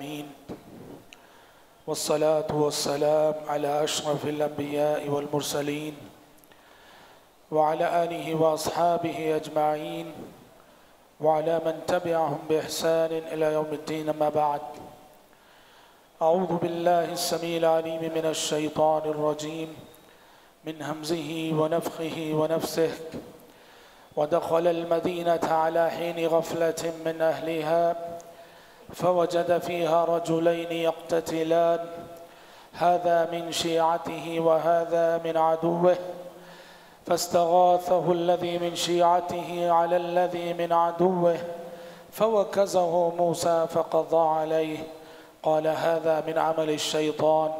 العالمين والصلاة والسلام على أشرف الأنبياء والمرسلين وعلى آله وأصحابه أجمعين وعلى من تبعهم بإحسان إلى يوم الدين. ما بعد، أعوذ بالله السميع العليم من الشيطان الرجيم من همزه ونفخه ونفسه. ودخل المدينة على حين غفلة من أهلها فوجد فيها رجلين يقتتلان، هذا من شيعته وهذا من عدوه، فاستغاثه الذي من شيعته على الذي من عدوه فوكزه موسى فقضى عليه، قال هذا من عمل الشيطان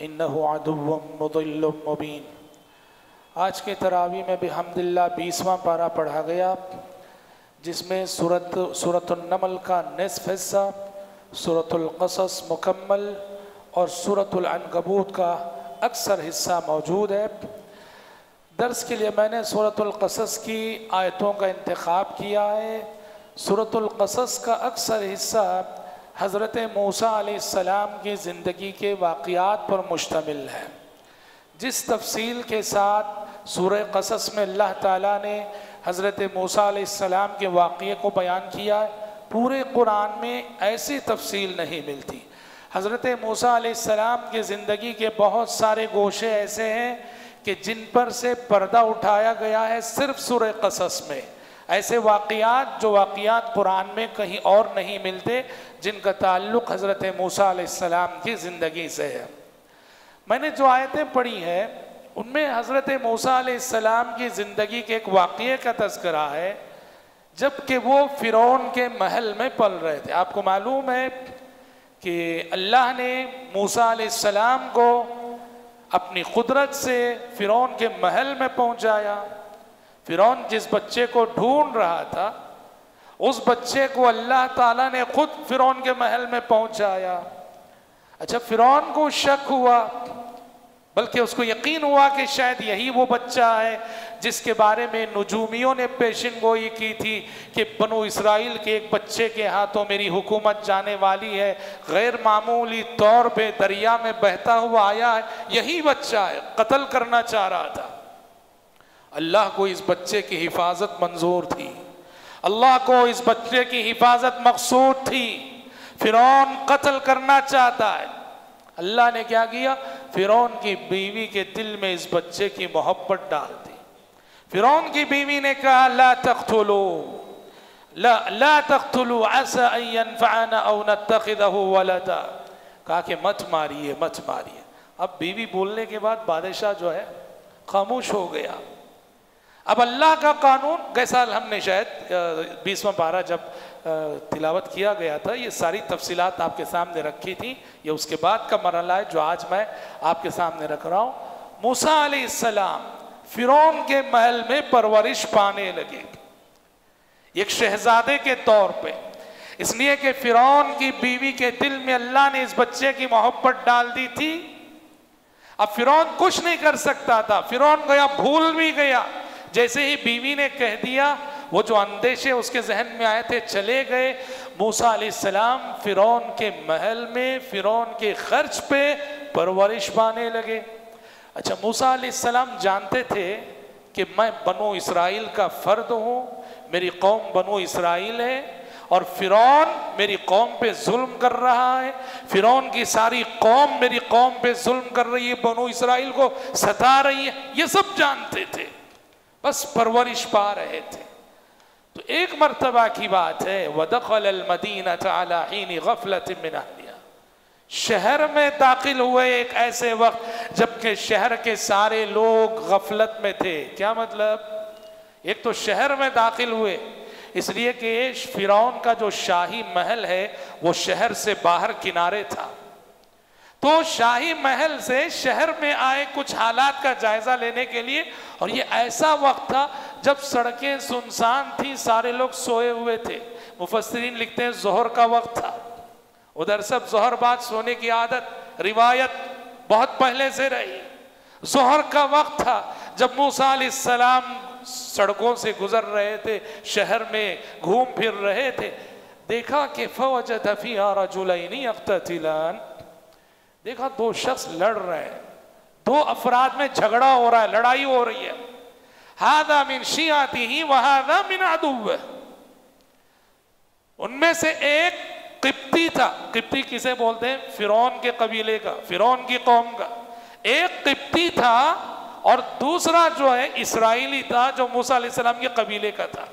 إنه عدو مضل مبين. آج کے تراویح میں بحمد اللہ 20واں پارہ پڑھا گیا، جس میں سورۃ النمل کا نصف حصہ، سورۃ القصص مکمل اور سورۃ العنکبوت کا اکثر حصہ موجود ہے. درس کے لیے میں نے سورۃ القصص کی آیتوں کا انتخاب کیا ہے. سورۃ القصص کا اکثر حصہ حضرت موسیٰ علیہ السلام کی زندگی کے واقعات پر مشتمل ہے، جس تفصیل کے ساتھ سورہ قصص میں اللہ تعالیٰ نے حضرت موسیٰ علیہ السلام کے واقعے کو بیان کیا ہے. پورے قرآن میں ایسی تفصیل نہیں ملتی. حضرت موسیٰ علیہ السلام کی زندگی کے بہت سارے گوشے ایسے ہیں کہ جن پر سے پردہ اٹھایا گیا ہے صرف سورہ قصص میں. ایسے واقعات جو واقعات قرآن میں کہیں اور نہیں ملتے، جن کا تعلق حضرت موسیٰ علیہ السلام کی زندگی سے ہے. میں نے جو آیتیں پڑھی ہیں ان میں حضرت موسیٰ علیہ السلام کی زندگی کے ایک واقعے کا تذکرہ ہے، جبکہ وہ فرعون کے محل میں پل رہے تھے. آپ کو معلوم ہے کہ اللہ نے موسیٰ علیہ السلام کو اپنی قدرت سے فرعون کے محل میں پہنچایا. فرعون جس بچے کو ڈھونڈ رہا تھا، اس بچے کو اللہ تعالیٰ نے خود فرعون کے محل میں پہنچایا. اچھا، فرعون کو شک ہوا، بلکہ اس کو یقین ہوا کہ شاید یہی وہ بچہ ہے جس کے بارے میں نجومیوں نے پیشن گوئی کی تھی کہ بنو اسرائیل کے ایک بچے کے ہاتھوں میری حکومت جانے والی ہے، غیر معمولی طور پہ دریا میں بہتا ہوا آیا ہے، یہی بچہ ہے، قتل کرنا چاہ رہا تھا. اللہ کو اس بچے کی حفاظت منظور تھی، اللہ کو اس بچے کی حفاظت مقصود تھی. فرعون قتل کرنا چاہتا ہے، اللہ نے کیا کیا؟ فرعون کی بیوی کے دل میں اس بچے کی محبت ڈال دی. فرعون کی بیوی نے کہا لا تقتلو عسى ان ينفعنا او نتخذه ولدا، کہا کہ مت ماریے. اب بیوی بولنے کے بعد بادشاہ جو ہے خاموش ہو گیا. اب اللہ کا قانون، گئے سال ہم نے شاید 20واں پارہ جب تلاوت کیا گیا تھا، یہ ساری تفصیلات آپ کے سامنے رکھی تھی. یہ اس کے بعد کا مرحلہ ہے جو آج میں آپ کے سامنے رکھ رہا ہوں. موسیٰ علیہ السلام فرعون کے محل میں پرورش پانے لگے، ایک شہزادے کے طور پہ، اس لیے کہ فرعون کی بیوی کے دل میں اللہ نے اس بچے کی محبت ڈال دی تھی. اب فرعون کچھ نہیں کر سکتا تھا، فرعون گویا بھول بھی گیا. جیسے ہی بیوی نے کہہ دیا، وہ جو اندیشے اس کے ذہن میں آئے تھے چلے گئے. موسیٰ علیہ السلام فرعون کے محل میں فرعون کے خرچ پہ پرورش پانے لگے. اچھا، موسیٰ علیہ السلام جانتے تھے کہ میں بنو اسرائیل کا فرد ہوں، میری قوم بنو اسرائیل ہے، اور فرعون میری قوم پہ ظلم کر رہا ہے، فرعون کی ساری قوم میری قوم پہ ظلم کر رہی ہے، بنو اسرائیل کو ستا رہی ہے. یہ سب جانتے تھے، بس پرورش پا رہے تھے. تو ایک مرتبہ کی بات ہے، وَدَخَلَ الْمَدِينَةَ عَلَىٰ حِينِ غَفْلَةٍ مِّنْ أَهْلِهَا، شہر میں داخل ہوئے ایک ایسے وقت جبکہ شہر کے سارے لوگ غفلت میں تھے. کیا مطلب؟ ایک تو شہر میں داخل ہوئے، اس لیے کہ فرعون کا جو شاہی محل ہے وہ شہر سے باہر کنارے تھا. تو شاہی محل سے شہر میں آئے کچھ حالات کا جائزہ لینے کے لیے، اور یہ ایسا وقت تھا جب سڑکیں سنسان تھیں، سارے لوگ سوئے ہوئے تھے. مفسرین لکھتے ہیں ظہر کا وقت تھا، ادھر سب ظہر بعد سونے کی عادت روایت بہت پہلے سے رہی. ظہر کا وقت تھا جب موسیٰ علیہ السلام سڑکوں سے گزر رہے تھے، شہر میں گھوم پھر رہے تھے. دیکھا کہ فوجد فیہا رجلین یقتتلان، دیکھا دو شخص لڑ رہے ہیں، دو افراد میں جھگڑا ہو رہا ہے، لڑائی ہو رہی ہے. ھذا من شیعتہ وھذا من عدوہ، ان میں سے ایک قبطی تھا، قبطی کسے بولتے ہیں؟ فرعون کے قبیلے کا، فرعون کی قوم کا، ایک قبطی تھا اور دوسرا جو ہے اسرائیلی تھا جو موسیٰ علیہ السلام کے قبیلے کا تھا.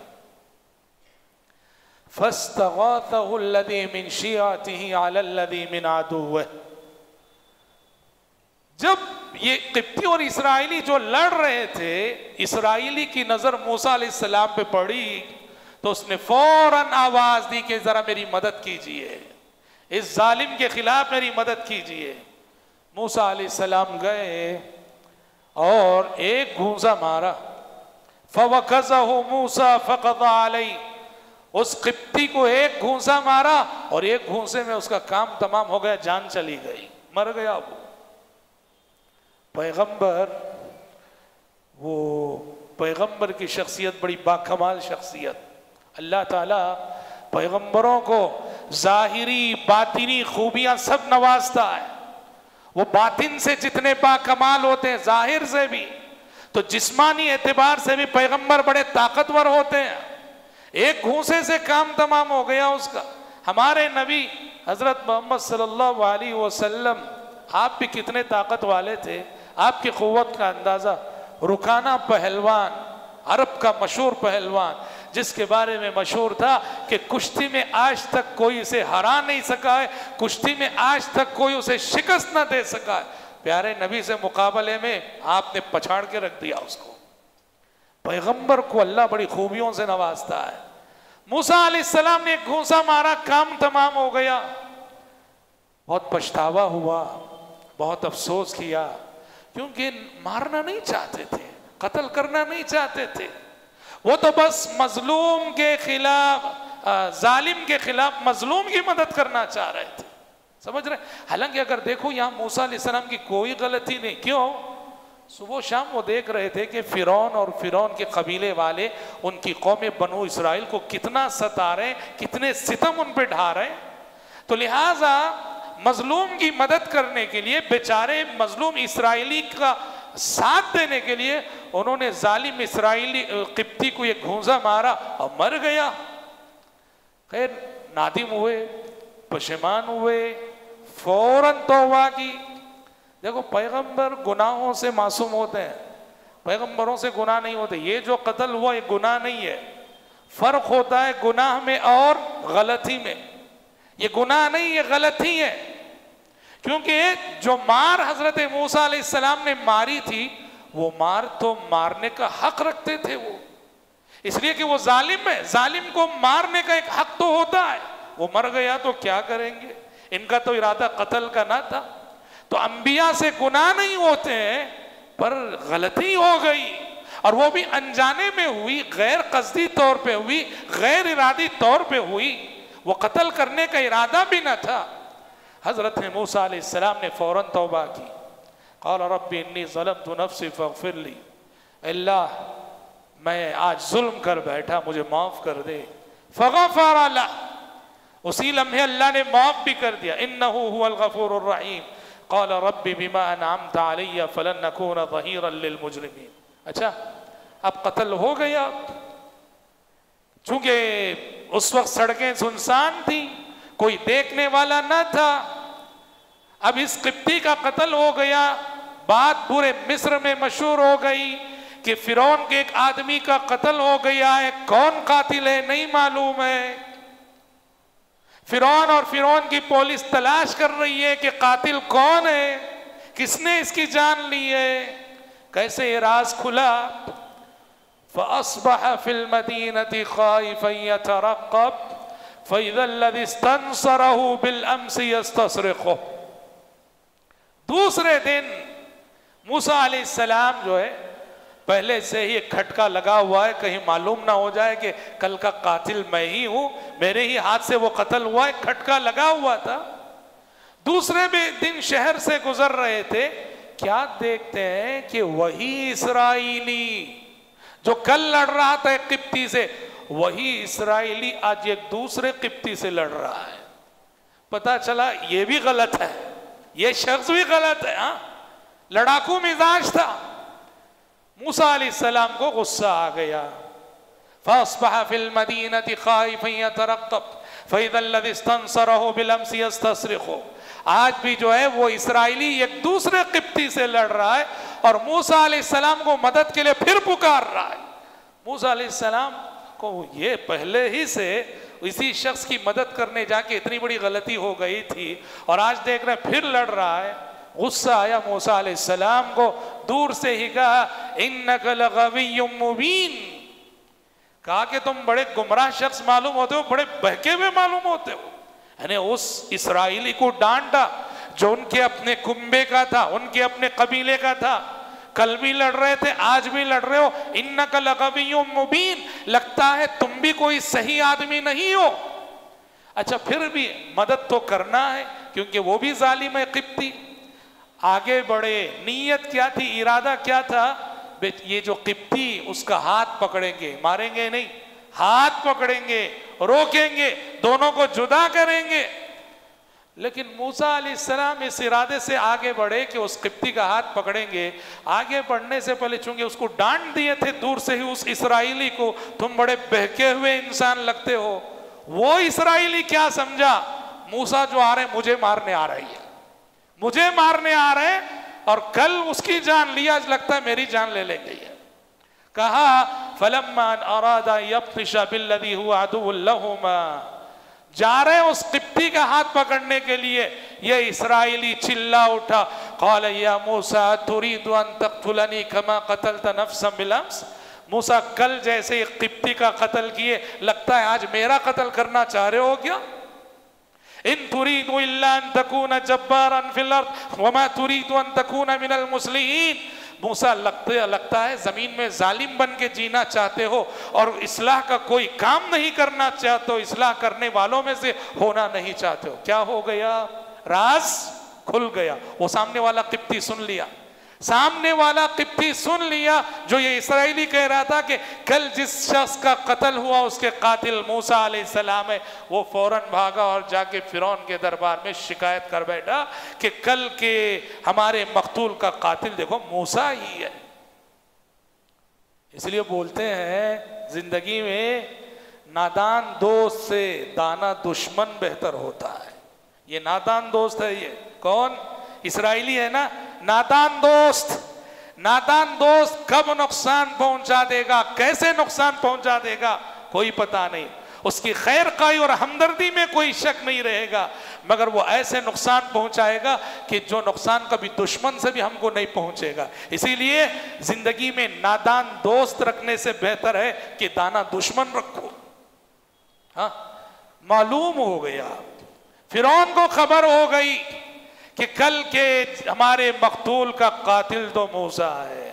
فَاسْتَغَاثَهُ الَّذِي مِنْ شِيَعَتِهِ عَلَى الَّذِي مِنْ عَدُوِّهِ، جب یہ قبطی اور اسرائیلی جو لڑ رہے تھے، اسرائیلی کی نظر موسیٰ علیہ السلام پہ پڑی تو اس نے فوراً آواز دی کہ ذرا میری مدد کیجئے، اس ظالم کے خلاف میری مدد کیجئے. موسیٰ علیہ السلام گئے اور ایک گھونسا مارا، فَوَكَزَهُ مُوسَى فَقَضَ عَلَيْهِ، اس قبطی کو ایک گھونسا مارا اور ایک گھونسے میں اس کا کام تمام ہو گیا، جان چلی گئی، مر گیا وہ پیغمبر. وہ پیغمبر کی شخصیت بڑی باکمال شخصیت. اللہ تعالیٰ پیغمبروں کو ظاہری باطنی خوبیاں سب نوازتا ہے، وہ باطن سے جتنے باکمال ہوتے ہیں ظاہر سے بھی، تو جسمانی اعتبار سے بھی پیغمبر بڑے طاقتور ہوتے ہیں. ایک گھونسے سے کام تمام ہو گیا اس کا. ہمارے نبی حضرت محمد صلی اللہ علیہ وسلم، آپ بھی کتنے طاقت والے تھے، آپ کی قوت کا اندازہ. رکانہ پہلوان، عرب کا مشہور پہلوان، جس کے بارے میں مشہور تھا کہ کشتی میں آج تک کوئی اسے ہرا نہیں سکا ہے، کشتی میں آج تک کوئی اسے شکست نہ دے سکا ہے. پیارے نبی سے مقابلے میں آپ نے پچھاڑ کے رکھ دیا اس کو. پیغمبر کو اللہ بڑی خوبیوں سے نوازتا ہے. موسیٰ علیہ السلام نے ایک گھونسا مارا، کام تمام ہو گیا، بہت پچھتاوا ہوا، بہت افسوس کیا، کیونکہ مارنا نہیں چاہتے تھے، قتل کرنا نہیں چاہتے تھے، وہ تو بس مظلوم کے خلاف، ظالم کے خلاف مظلوم کی مدد کرنا چاہ رہے تھے. سمجھ رہے ہیں؟ حالانکہ اگر دیکھو یہاں موسیٰ علیہ السلام کی کوئی غلطی نہیں. کیوں؟ صبح شام وہ دیکھ رہے تھے کہ فرعون اور فرعون کے قبیلے والے ان کی قوم بنو اسرائیل کو کتنا ستا رہے ہیں، کتنے ستم ان پہ ڈھا رہے ہیں. تو لہٰذا مظلوم کی مدد کرنے کے لیے، بیچارے مظلوم اسرائیلی کا ساتھ دینے کے لیے، انہوں نے ظالم اسرائیلی قبطی کو یہ گھونسا مارا اور مر گیا. خیر، نادم ہوئے، پشیمان ہوئے، فوراً توبہ کی. دیکھو پیغمبر گناہوں سے معصوم ہوتے ہیں، پیغمبروں سے گناہ نہیں ہوتے. یہ جو قتل ہوا یہ گناہ نہیں ہے، فرق ہوتا ہے گناہ میں اور غلطی میں. یہ گناہ نہیں، یہ غلطی ہے، کیونکہ جو مار حضرت موسیٰ علیہ السلام نے ماری تھی وہ مار تو مارنے کا حق رکھتے تھے وہ، اس لیے کہ وہ ظالم ہے، ظالم کو مارنے کا ایک حق تو ہوتا ہے. وہ مر گیا تو کیا کریں گے، ان کا تو ارادہ قتل کا نہ تھا. تو انبیاء سے گناہ نہیں ہوتے ہیں، پر غلطی ہو گئی، اور وہ بھی انجانے میں ہوئی، غیر قصدی طور پہ ہوئی، غیر ارادی طور پہ ہوئی، وہ قتل کرنے کا ارادہ بھی نہ تھا. حضرت موسیٰ علیہ السلام نے فوراً توبہ کی. قال رب انی ظلمت نفسی فاغفر لی، اللہ میں آج ظلم کر بیٹھا، مجھے معاف کر دے. فغفر لہ، اسی لمحے اللہ نے معاف بھی کر دیا. انہ هو الغفور الرحیم. قال رب بما انعمت علی فلن نکون ظہیرا للمجرمین. اچھا، اب قتل ہو گیا، چونکہ اس وقت سڑکیں سنسان تھیں، کوئی دیکھنے والا نہ تھا. اب اس قبطی کا قتل ہو گیا، بات پورے مصر میں مشہور ہو گئی کہ فرعون کے ایک آدمی کا قتل ہو گیا ہے، کون قاتل ہے نہیں معلوم ہے. فرعون اور فرعون کی پولیس تلاش کر رہی ہے کہ قاتل کون ہے، کس نے اس کی جان لی ہے. کیسے یہ راز کھلا؟ فَأَصْبَحَ فِي الْمَدِينَةِ خَائِفًا يَتَرَقَّبُ فَإِذَا الَّذِي اسْتَنْصَرَهُ بِالْأَمْسِ يَسْتَسْرِخُهُ. دوسرے دن موسیٰ علیہ السلام جو ہے پہلے سے ہی ایک کھٹکا لگا ہوا ہے، کہیں معلوم نہ ہو جائے کہ کل کا قاتل میں ہی ہوں، میرے ہی ہاتھ سے وہ قتل ہوا ہے، کھٹکا لگا ہوا تھا. دوسرے دن شہر سے گزر رہے تھے، کیا دیکھتے ہیں کہ وہی اسرائیلی جو کل لڑ رہا تھا قبطی سے، وہی اسرائیلی آج ایک دوسرے قبطی سے لڑ رہا ہے. پتا چلا یہ بھی غلط ہے، یہ شخص بھی غلط ہے. ہاں لڑاکو مزاج تھا. موسیٰ علیہ السلام کو غصہ آ گیا. فَأَصْبَحَ فِي الْمَدِينَةِ خَائِفًا يَتَرَقَّبُ فَإِذَا الَّذِي اسْتَنصَرَهُ بِالْأَمْسِ يَسْتَصْرِخُهُ. آج بھی جو ہے وہ اسرائیلی ایک دوسرے قبطی سے لڑ رہا ہے اور موسیٰ علیہ السلام کو مدد کے لیے پھر پکار رہا ہے. موسیٰ علیہ السلام کو یہ پہلے ہی سے اسی شخص کی مدد کرنے جا کے اتنی بڑی غلطی ہو گئی تھی، اور آج دیکھ رہے ہیں پھر لڑ رہا ہے. غصہ آیا موسیٰ علیہ السلام کو، دور سے ہی کہا اِنَّكَ لَغَوِيٌّ مُّبِينٌ، کہا کہ تم بڑے گمراہ شخص معلوم ہوتے ہو، بڑے بہکے ہوئے معلوم ہوتے ہو. یعنی اس اسرائیلی کو ڈانٹا جو ان کے اپنے کنبے کا تھا، ان کے اپنے قبیلے کا تھا. کل بھی لڑ رہے تھے، آج بھی لڑ رہے ہو. اِنَّكَ لَغَوِيٌّ مُّبِينٌ، لگتا ہے تم بھی کوئی صحیح آدمی نہیں ہو. اچھا پھر بھی مدد تو کرنا ہے کیونکہ وہ بھی ظالم ہے قبطی. آگے بڑھے. نیت کیا تھی، ارادہ کیا تھا؟ یہ جو قبطی اس کا ہاتھ پکڑیں گے، ماریں گے نہیں، ہاتھ پکڑیں گے، روکیں گے، دونوں کو جدا کریں گے. لیکن موسیٰ علیہ السلام اس ارادے سے آگے بڑھے کہ اس قبطی کا ہاتھ پکڑیں گے. آگے بڑھنے سے پہلے چونکہ اس کو ڈانٹ دیے تھے دور سے ہی اس اسرائیلی کو، تم بڑے بہکے ہوئے انسان لگتے ہو. وہ اسرائیلی کیا سمجھا، موسیٰ جو آ رہے مجھے مارنے آ رہی ہے، مجھے مارنے آ رہے، اور کل اس کی جان لیا، آج لگتا ہے میری جان لے لیں گے. کہا فَلَمَّا أَنْ أَرَادَ يَبْطِشَ بِالَّذِي هُوَ عَدُوٌّ لَهُمَا، جا رہے ہیں اس قبطی کا ہاتھ پکڑنے کے لیے. یہ اسرائیلی چلا اٹھا، قَالَ يَا مُوسَىٰ تُرِيدُ أَن تَقْتُلَنِي كَمَا قَتَلْتَ نَفْسًا بِالْأَمْسِ. موسیٰ کل جیسے ایک قبطی کا قتل کیے، لگتا ہے آج میرا قتل کرنا چاہ رہے ہو کیا؟ ان تريد الا ان تكون جبارا في الارض وما تريد ان تكون من المصلحين. موسیٰ لگتا ہے زمین میں ظالم بن کے جینا چاہتے ہو اور اصلاح کا کوئی کام نہیں کرنا چاہتے ہو، اصلاح کرنے والوں میں سے ہونا نہیں چاہتے ہو. کیا ہو گیا، راز کھل گیا. وہ سامنے والا قبطی سن لیا، سامنے والا قبطی سن لیا جو یہ اسرائیلی کہہ رہا تھا کہ کل جس شخص کا قتل ہوا اس کے قاتل موسیٰ علیہ السلام ہے. وہ فوراً بھاگا اور جا کے فرعون کے دربار میں شکایت کر بیٹھا کہ کل کے ہمارے مقتول کا قاتل دیکھو موسیٰ ہی ہے. اس لیے بولتے ہیں زندگی میں نادان دوست سے دانا دشمن بہتر ہوتا ہے. یہ نادان دوست ہے، یہ کون اسرائیلی ہے نا، نادان دوست. نادان دوست کب نقصان پہنچا دے گا، کیسے نقصان پہنچا دے گا، کوئی پتہ نہیں. اس کی خیر خواہی اور ہمدردی میں کوئی شک نہیں رہے گا، مگر وہ ایسے نقصان پہنچائے گا کہ جو نقصان کبھی دشمن سے بھی ہم کو نہیں پہنچے گا. اسی لیے زندگی میں نادان دوست رکھنے سے بہتر ہے کہ دانا دشمن رکھو. ہاں معلوم ہو گیا، فرعون کو خبر ہو گئی کہ کل کے ہمارے مقتول کا قاتل تو موسیٰ ہے.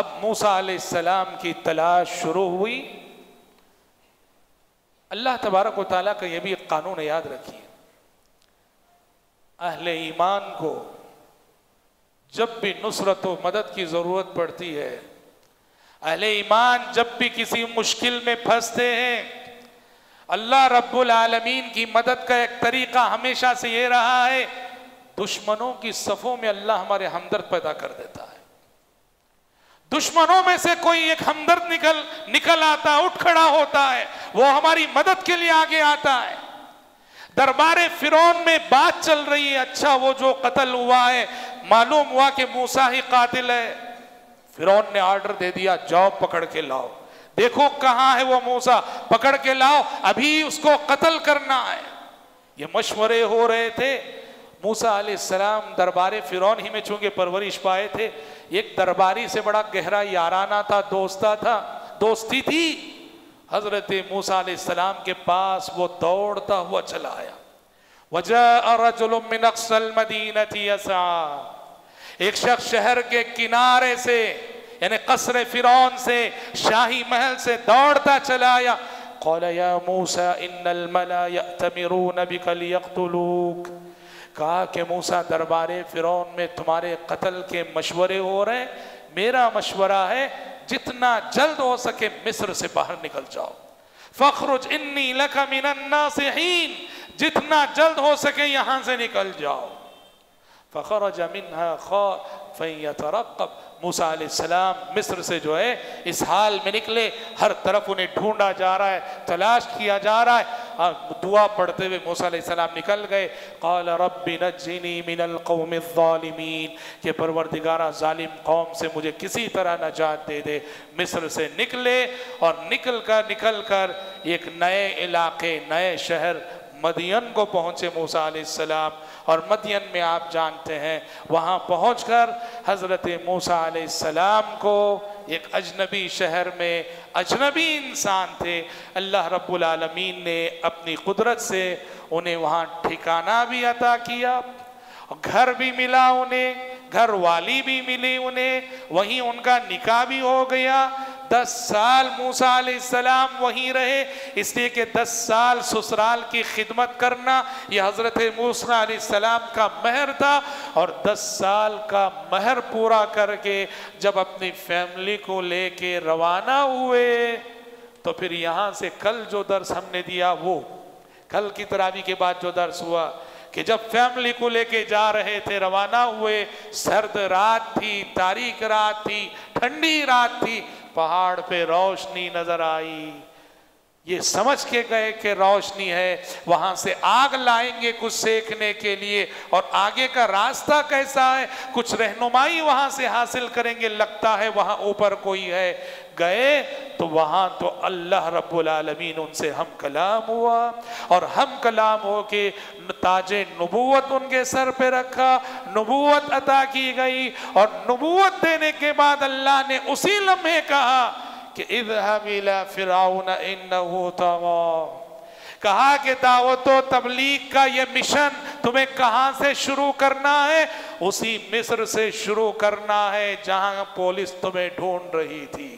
اب موسیٰ علیہ السلام کی تلاش شروع ہوئی. اللہ تبارک و تعالیٰ کا یہ بھی ایک قانون یاد رکھیے، اہل ایمان کو جب بھی نصرت و مدد کی ضرورت پڑتی ہے، اہل ایمان جب بھی کسی مشکل میں پھنستے ہیں، اللہ رب العالمین کی مدد کا ایک طریقہ ہمیشہ سے یہ رہا ہے، دشمنوں کی صفوں میں اللہ ہمارے ہمدرد پیدا کر دیتا ہے. دشمنوں میں سے کوئی ایک ہمدرد نکل آتا ہے، اٹھ کھڑا ہوتا ہے، وہ ہماری مدد کے لیے آگے آتا ہے. دربار فرعون میں بات چل رہی ہے، اچھا وہ جو قتل ہوا ہے معلوم ہوا کہ موسیٰ ہی قاتل ہے. فرعون نے آرڈر دے دیا، جاؤ پکڑ کے لاؤ، دیکھو کہاں ہے وہ موسیٰ، پکڑ کے لاؤ، ابھی اس کو قتل کرنا ہے. یہ مشورے ہو رہے تھے. موسیٰ علیہ السلام دربار فرعون ہی میں چونکہ پرورش پائے تھے، ایک درباری سے بڑا گہرا یارانہ تھا، دوستی تھی. حضرت موسیٰ علیہ السلام کے پاس وہ دوڑتا ہوا چلا آیا. وَجَاءَ رَجُلٌ مِّنْ أَقْصَى الْمَدِينَةِ يَسْعَى، ایک شخص شہر کے کنارے سے یعنی قصر فرعون سے، شاہی محل سے دوڑتا چلا آیا. قَالَ يَا مُوسَىٰ إِنَّ الْمَلَا يَأْتَمِرُونَ بِكَ لِيَقْتُلُوكَ، کہا کہ موسیٰ دربار فرعون میں تمہارے قتل کے مشورے ہو رہے ہیں، میرا مشورہ ہے جتنا جلد ہو سکے مصر سے باہر نکل جاؤ. فاخرج انی لک من الناصحین, جتنا جلد ہو سکے یہاں سے نکل جاؤ. فخرج منها خائفا يترقب, موسیٰ علیہ السلام مصر سے جو ہے اس حال میں نکلے, ہر طرف انہیں ڈھونڈا جا رہا ہے, تلاش کیا جا رہا ہے. دعا پڑھتے ہوئے موسیٰ علیہ السلام نکل گئے. قال رب نجنی من القوم الظالمین, کہ پروردگارہ ظالم قوم سے مجھے کسی طرح نجات دے دے. مصر سے نکلے اور نکل کر ایک نئے علاقے, نئے شہر مدین کو پہنچے موسیٰ علیہ السلام. اور مدین میں آپ جانتے ہیں وہاں پہنچ کر حضرت موسیٰ علیہ السلام کو ایک اجنبی شہر میں, اجنبی انسان تھے, اللہ رب العالمین نے اپنی قدرت سے انہیں وہاں ٹھکانہ بھی عطا کیا, گھر بھی ملا انہیں, گھر والی بھی ملی انہیں, وہیں ان کا نکاح بھی ہو گیا. 10 سال موسیٰ علیہ السلام وہیں رہے, اس لیے کہ 10 سال سسرال کی خدمت کرنا یہ حضرت موسیٰ علیہ السلام کا مہر تھا. اور 10 سال کا مہر پورا کر کے جب اپنی فیملی کو لے کے روانہ ہوئے تو پھر یہاں سے کل جو درس ہم نے دیا, وہ کل کی تراویح کے بعد جو درس ہوا کہ جب فیملی کو لے کے جا رہے تھے, روانہ ہوئے, سرد رات تھی, تاریک رات تھی, ٹھنڈی رات تھی, پہاڑ پہ روشنی نظر آئی. یہ سمجھ کے گئے کہ روشنی ہے, وہاں سے آگ لائیں گے کچھ سیکھنے کے لیے, اور آگے کا راستہ کیسا ہے کچھ رہنمائی وہاں سے حاصل کریں گے. لگتا ہے وہاں اوپر کوئی ہے. گئے تو وہاں تو اللہ رب العالمین ان سے ہم کلام ہوا, اور ہم کلام ہو کے تاج نبوت ان کے سر پہ رکھا, نبوت عطا کی گئی. اور نبوت دینے کے بعد اللہ نے اسی لمحے کہا کہ اذهب الى فرعون انه طغى, کہا کہ دعوت و تبلیغ کا یہ مشن تمہیں کہاں سے شروع کرنا ہے؟ اسی مصر سے شروع کرنا ہے جہاں پولیس تمہیں ڈھونڈ رہی تھی,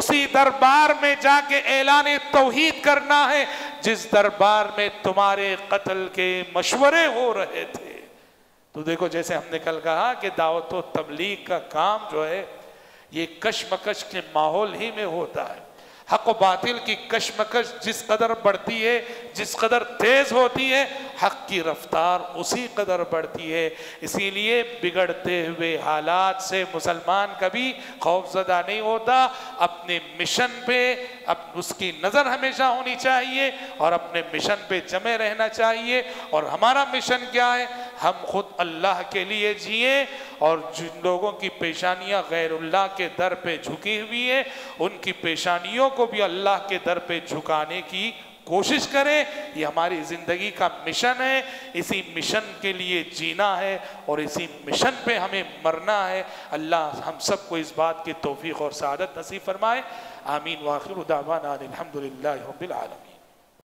اسی دربار میں جا کے اعلان توحید کرنا ہے جس دربار میں تمہارے قتل کے مشورے ہو رہے تھے. تو دیکھو جیسے ہم نے کل کہا کہ دعوت و تبلیغ کا کام جو ہے یہ کشمکش کے ماحول ہی میں ہوتا ہے. حق و باطل کی کشمکش جس قدر بڑھتی ہے, جس قدر تیز ہوتی ہے, حق کی رفتار اسی قدر بڑھتی ہے. اسی لیے بگڑتے ہوئے حالات سے مسلمان کبھی خوف زدہ نہیں ہوتا. اپنے مشن پہ اس کی نظر ہمیشہ ہونی چاہیے اور اپنے مشن پہ جمے رہنا چاہیے. اور ہمارا مشن کیا ہے؟ ہم خود اللہ کے لیے جیئے, اور جن لوگوں کی پیشانیاں غیر اللہ کے در پہ جھکی ہوئی ہیں ان کی پیشانیوں کو بھی اللہ کے در پہ جھکانے کی کوشش کریں. یہ ہماری زندگی کا مشن ہے, اسی مشن کے لیے جینا ہے اور اسی مشن پہ ہمیں مرنا ہے. اللہ ہم سب کو اس بات کی توفیق اور سعادت نصیب فرمائے. آمین. واخر دعوانا الحمدللہ رب العالمین.